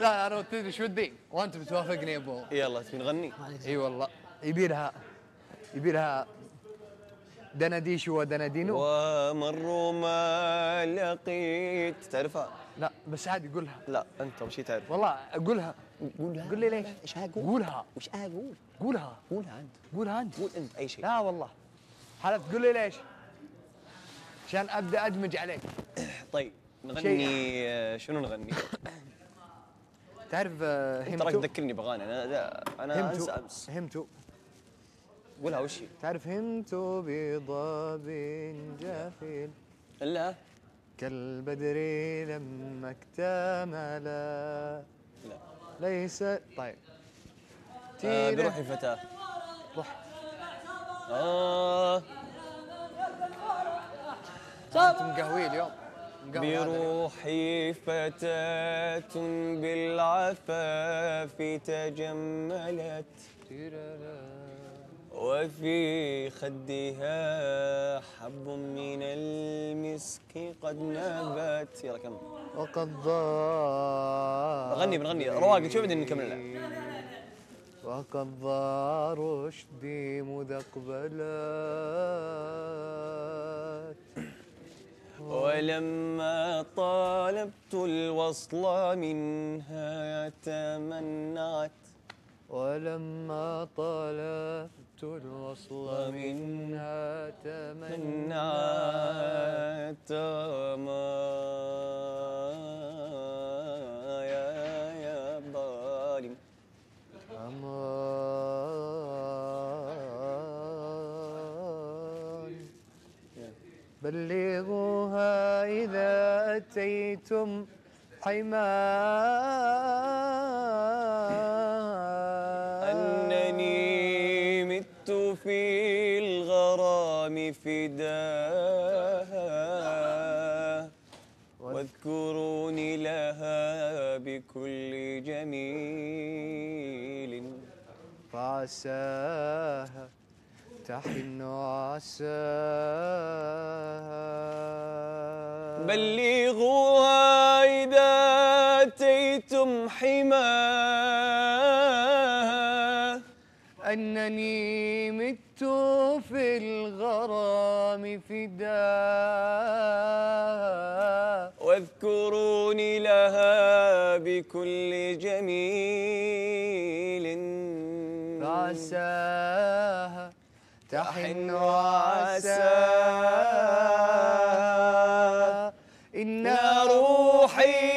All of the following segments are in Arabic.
لا انا تدري شو ودي وانت بتوافقني يا ابو. يلا تبي نغني؟ اي والله يبيلها دناديش ودنادينو. ومروا ما لقيت. تعرفها؟ لا بس عادي قولها. لا انت وش تعرف. والله قولها. قولها. قول لي ليش؟ ايش هقول؟ قولها. وش هقول؟ قولها. قولها انت. قولها انت. قول انت اي شيء. لا والله حلفت. قول لي ليش؟ عشان ابدا ادمج عليك. طيب نغني شنو نغني؟ تعرف همتو؟ تراك تذكرني باغاني انا انسى امس. همتو قولها وش هي؟ تعرف همتو بضب جافل الا كالبدر لما اكتمل. لا ليس. طيب بروحي فتاة. روح. انت مقهوي اليوم. بروحي فتاة بالعفاف تجملت وفي خدها حب من المسك قد نبت. يلا كمل. وقد ضاع. بنغني رواقد شوي بعدين نكملها. وقد ضاع رشدي مذ أقبلت ولما طالبت الوصل منها تمنعت. ولما طلبت الوصل منها تمنعت. ما يا ظالم. بلغوها إذا أتيتم حماها أنني مت في الغرام فداها واذكروني لها بكل جميل فعساها تحن عساها. بلغوها إذا أتيتم حماها أنني مت في الغرام فداها واذكروني لها بكل جميل عساها تحن عساها إن روحي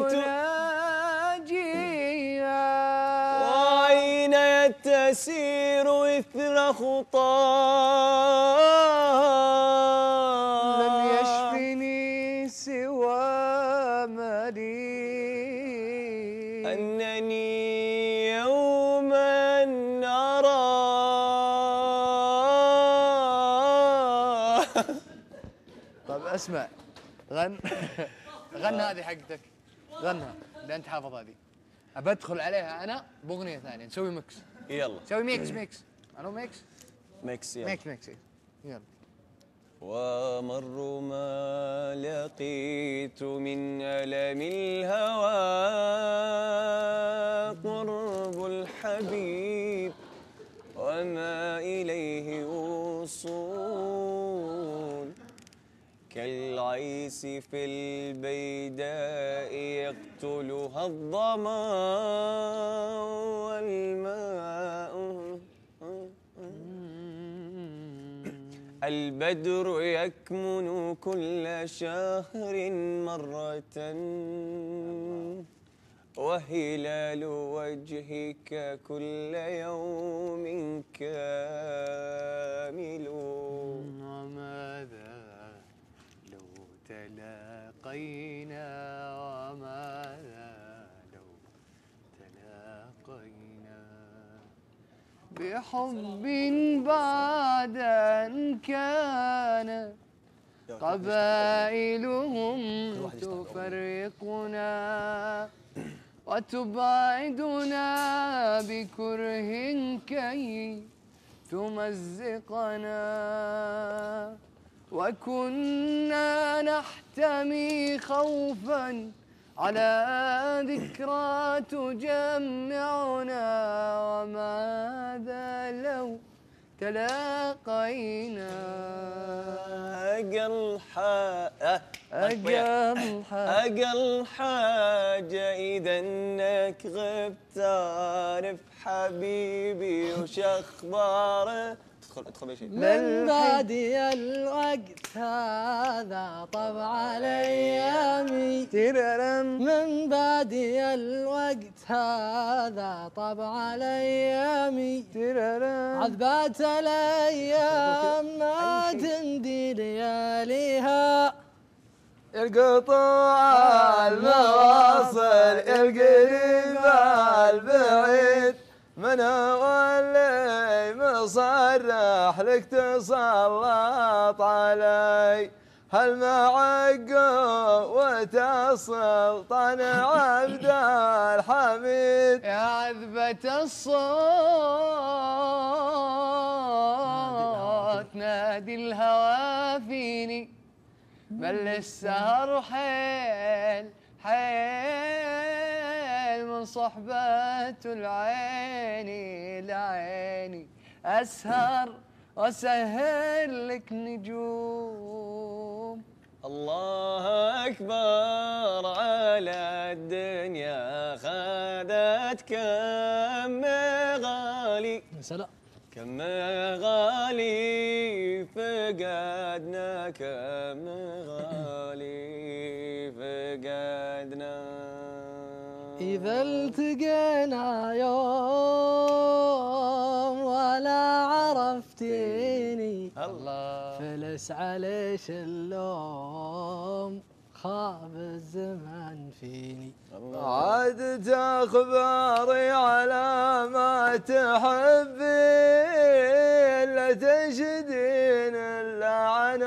تناجيها وعيني تسير إثر خطاها لم يشفني سوى مليل أنني يوما أرى. طب اسمع غن هذه حقتك. غنها لان تحافظ هذه. ابى ادخل عليها انا باغنيه ثانيه. نسوي ميكس. يلا نسوي ميكس. الو ميكس. يلا ميكس. يلا. ومر ما لقيت من الم الهوى قرب الحبيب وما اليه وصول كالعيس في البيداء يقتلها الظمأ والماء البدر يكمن كل شهر مرة وهلال وجهك كل يوم كامل. وماذا تلاقينا وماذا لو تلاقينا بحب بعد أن كان قبائلهم تفرقنا وتبعدنا بكره كي تمزقنا وكنا نحتمي خوفا على ذكرى تجمعنا، وماذا لو تلاقينا أقل حاجة إذا إنك غبت. أعرف حبيبي وش أخباره، ادخل بشيء من بادي الوقت هذا طب على ايامي، من بادي الوقت هذا طب على ايامي، عذبات الايام ما تمدي لياليها، القطوع المواصل القريبه البعيد، من اولي مصرح لك تسلط علي، هل معك قوة السلطان عبد الحميد، يا عذبة الصوت نادي الهوى فيني، بل للسهر حيل حيل من صحبة العين لعيني، أسهر وأسهل لك نجوم. الله أكبر على الدنيا خادت كم غالي، كم غالي فقدنا، كم غالي فقدنا، إذا التقينا يوم ولا عرفتيني، الله فلس عليش اللوم خاب الزمان فيني، عادت أخباري على ما تحبين، لا تجدين إلا عن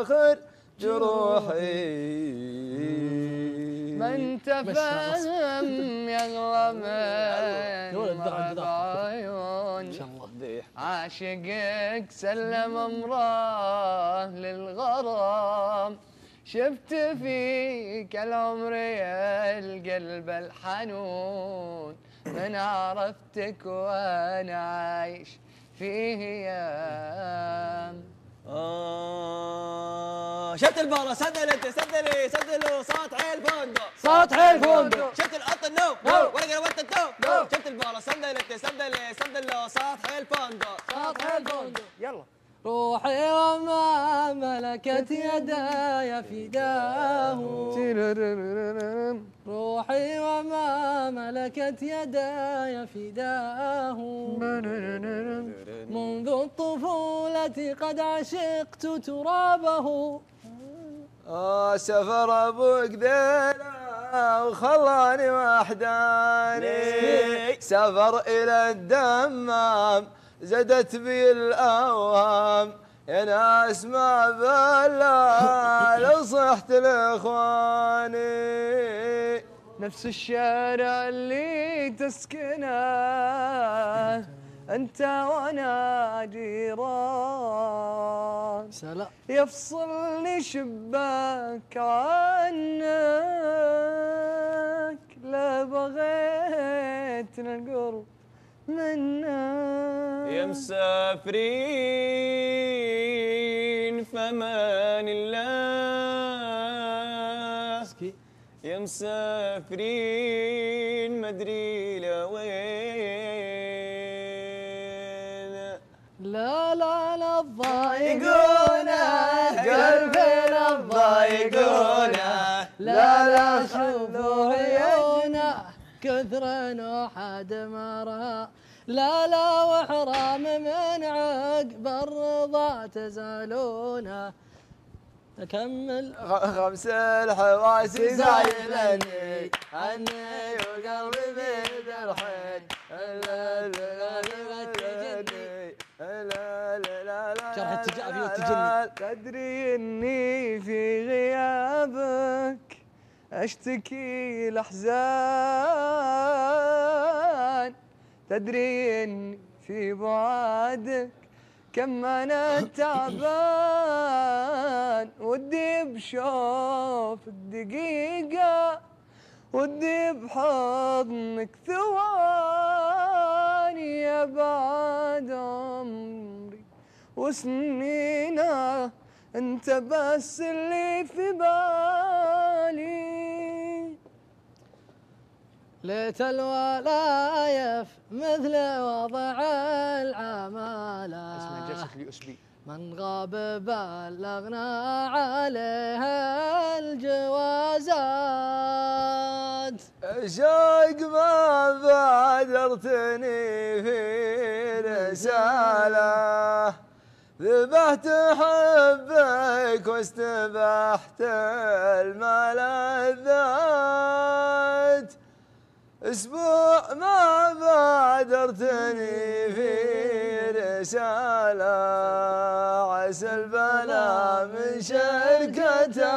آخر جروحي، من تفهم يغلى من مرض عيون، عاشقك سلم امراه للغرام، شفت فيك العمر يا القلب الحنون، من عرفتك وانا عايش فيه ايام. شفت البارة سدلوا سطح الفندق، شفت القط النوم ورقة ورقة التوم، شفت البارة سدلوا سطح الفندق، يلا روحي وما ملكت يداي فداه، روحي وما ملكت يداي فداه، منذ الطفولة قد عشقت ترابه، سفر أبوك ذيلا وخلاني وحداني، سفر إلى الدمام زادت بي الأوهام، يا ناس ما بالله لو صحت لإخواني، نفس الشارع اللي تسكنه أنت وأنا جيران، يفصلني شباك عنك، لا بغيت القرب منا، يا مسافرين فمان الله، يا مسافرين مدري لوين، لا لا لا تضايقونا قلبنا تضايقونا، لا لا شوفوا عيونا كثرنا وحد مرا، لا لا وحرام من عقب الرضا تزالونا، أكمل خمس الحواسي زايلني عني وقلبي بيد الحين، لا لا لا تجني، لا لا لا جرح التجافي والتجني، تدري إني في غيابك أشتكي الأحزان، تدري إني في بعادك كم أنا تعبان، ودي بشوفك دقيقة ودي بحضنك ثواني أبعد عمري وسنينا، أنت بس اللي في بالي. ليت الولايف مثل وضع العمالة، اسمع جلسة اليو اس بي، من غاب بلغنا عليه الجوازات. عشاق ما بادرتني في رسالة، ذبحت حبك واستبحت الملذات. أسبوع ما بادرتني في رسالة، عسى البلا من شركة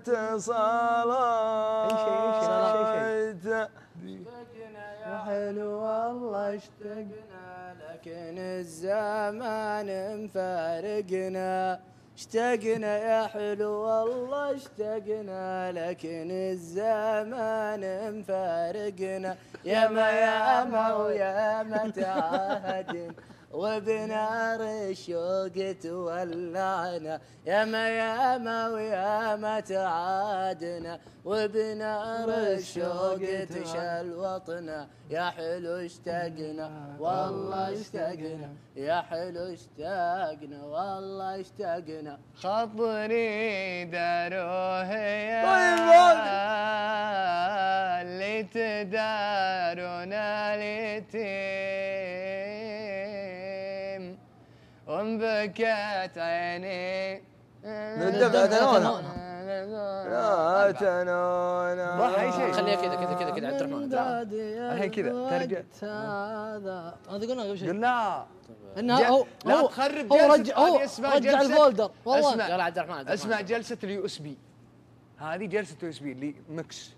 الاتصالات. اشتقنا يا حلو والله اشتقنا، لكن الزمان مفارقنا. اشتقنا يا حلو والله اشتقنا، لكن الزمان مفارقنا. ياما ياما وياما تعاهدنا، وبنار الشوق تولعنا. ياما ياما وياما تعادنا، وبنار الشوق تشلوطنا. يا حلو اشتقنا والله اشتقنا، يا حلو اشتقنا والله اشتقنا. خطري داروه يا اللي تدارنا اليتيم، وانبكت عيني من دمعة تنونة. لا تنونة راح أي شيء، خليها كذا كذا كذا كذا عبد الرحمن الحين كذا ترجع. هذا قلنا قبل شيء، قلنا انها لا تخرب جلسة. رجع الفولدر والله. اسمع يلا عبد الرحمن، اسمع جلسة اليو اس بي، هذه جلسة اليو اس بي اللي مكس،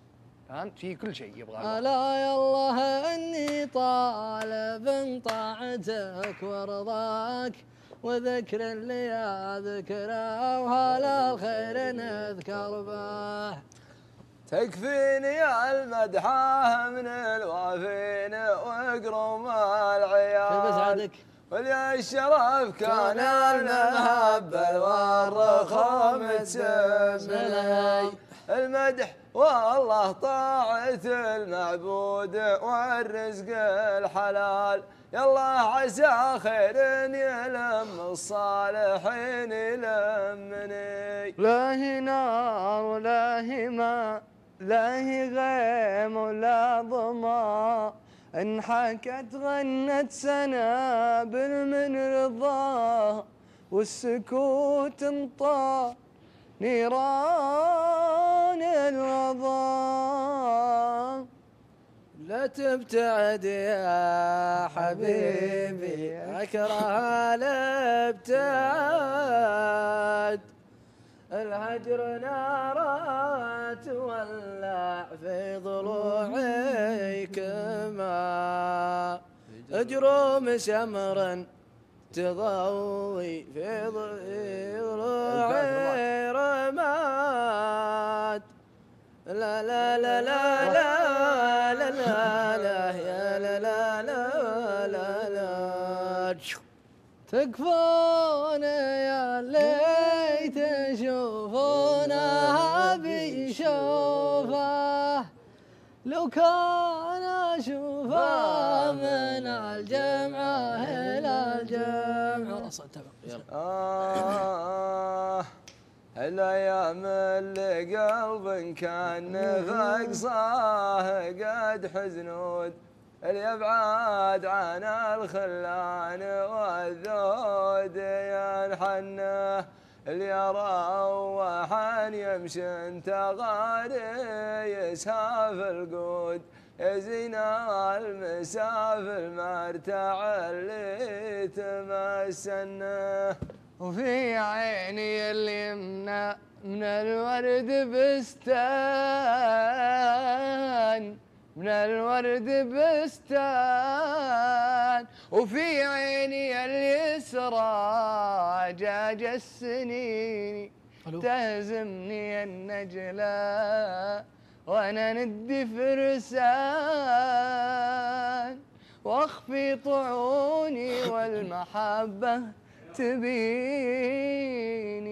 فهمت؟ في كل شيء يبغى. ألا يالله إني طالب طاعتك ورضاك، وذكر اللي أذكره وهلا الخير نذكر به. تكفيني المدحاه من الوافين وقرم العيال، ولي الشرف كان المهبل والرخام تسملي. المدح والله طاعة المعبود والرزق الحلال، يالله عسى خير يلم الصالحين يلمني. لا هي نار ولا هي ماء، لا هي غيم ولا ظما، انحكت غنت سنابل من رضاه، والسكوت انطاه نيران الوضع. لا تبتعد يا حبيبي، أكره الابتعاد، الهجر نارات تولع في ضلوعكما، جروم شمر تضوي في ضلوع رماد. لا لا لا لا لا لا لا يا لا لا لا لا لا. تكفون يا ليت تشوفونها بشوفه، لو كان اشوفه من الجمعه الى الجمعه. الايام اللي قلب كان نفق صاه قد حزنود، اللي ابعد عن الخلان والذود ينحنه، اللي يروحن يمشي انت غاري يسهى في القود، يزين المساف المرتع اللي تمسنه. وفي عيني اليمنى من الورد بستان، من الورد بستان، وفي عيني اليسرى جاج السنين، تهزمني النجلة وانا ندي فرسان واخفي طعوني والمحبه تبيني.